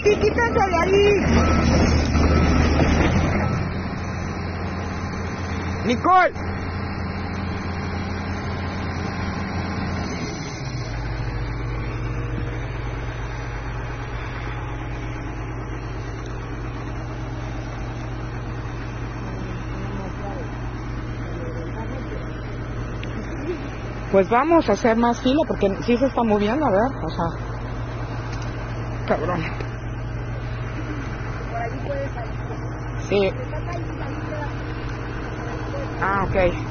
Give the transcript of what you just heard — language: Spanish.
aquí, quítate de ahí. Nicole. Pues vamos a hacer más fila porque sí se está moviendo, a ver, o sea, cabrón. Por ahí puede salir. Sí. Ah, ok.